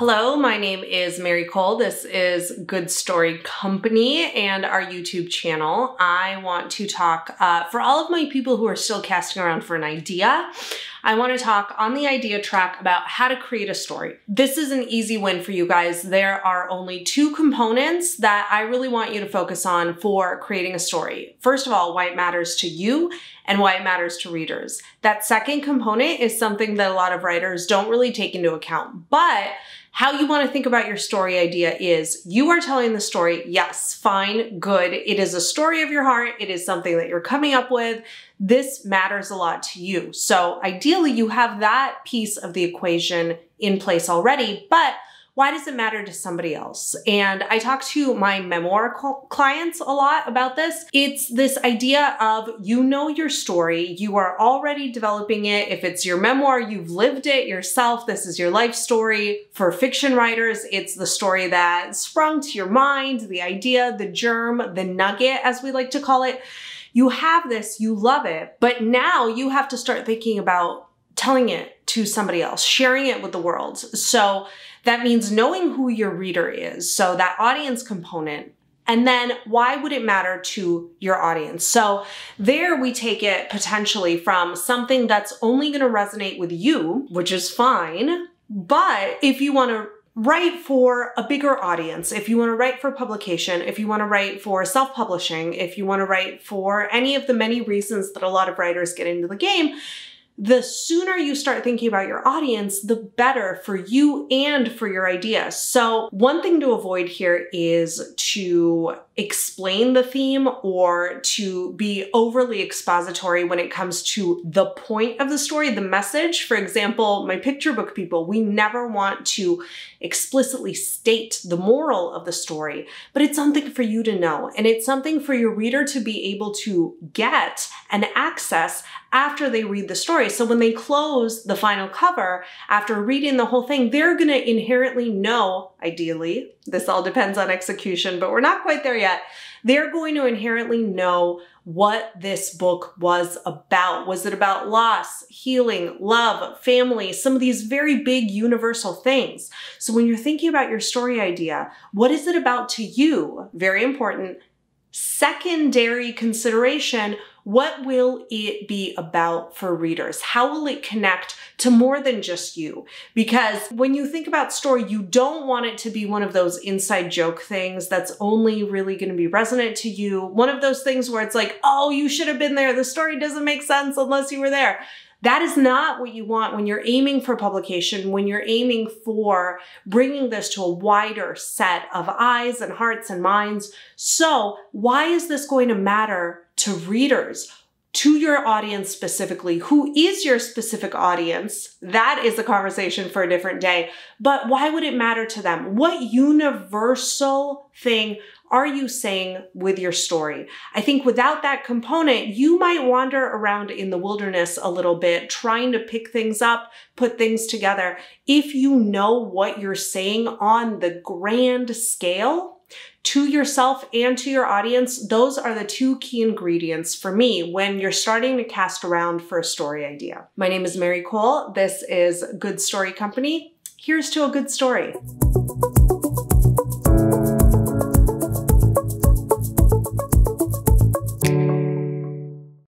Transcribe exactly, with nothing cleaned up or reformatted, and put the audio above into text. Hello, my name is Mary Cole. This is Good Story Company and our YouTube channel. I want to talk, uh, for all of my people who are still casting around for an idea, I want to talk on the idea track about how to create a story. This is an easy win for you guys. There are only two components that I really want you to focus on for creating a story. First of all, why it matters to you and why it matters to readers. That second component is something that a lot of writers don't really take into account, but how you want to think about your story idea is you are telling the story, yes, fine, good. It is a story of your heart. It is something that you're coming up with. This matters a lot to you. So ideally you have that piece of the equation in place already, but why does it matter to somebody else? And I talk to my memoir clients a lot about this. It's this idea of, you know your story, you are already developing it. If it's your memoir, you've lived it yourself. This is your life story. For fiction writers, it's the story that sprung to your mind, the idea, the germ, the nugget, as we like to call it. You have this, you love it, but now you have to start thinking about telling it to somebody else, sharing it with the world. So that means knowing who your reader is. So that audience component. And then why would it matter to your audience? So there we take it potentially from something that's only going to resonate with you, which is fine. But if you want to write for a bigger audience, if you want to write for publication, if you want to write for self-publishing, if you want to write for any of the many reasons that a lot of writers get into the game, the sooner you start thinking about your audience, the better for you and for your idea. So one thing to avoid here is to explain the theme or to be overly expository when it comes to the point of the story, the message. For example, my picture book people, we never want to explicitly state the moral of the story, but it's something for you to know. And it's something for your reader to be able to get and access after they read the story. So when they close the final cover, after reading the whole thing, they're going to inherently know, ideally, this all depends on execution, but we're not quite there yet. They're going to inherently know what this book was about. Was it about loss, healing, love, family, some of these very big universal things? So when you're thinking about your story idea, what is it about to you? Very important. Secondary consideration, what will it be about for readers? How will it connect to more than just you? Because when you think about story, you don't want it to be one of those inside joke things that's only really going to be resonant to you. One of those things where it's like, oh, you should have been there. The story doesn't make sense unless you were there. That is not what you want when you're aiming for publication, when you're aiming for bringing this to a wider set of eyes and hearts and minds. So why is this going to matter to readers, to your audience specifically? Who is your specific audience? That is a conversation for a different day. But why would it matter to them? What universal thing are you saying with your story? I think without that component, you might wander around in the wilderness a little bit, trying to pick things up, put things together. If you know what you're saying on the grand scale to yourself and to your audience, those are the two key ingredients for me when you're starting to cast around for a story idea. My name is Mary Cole. This is Good Story Company. Here's to a good story.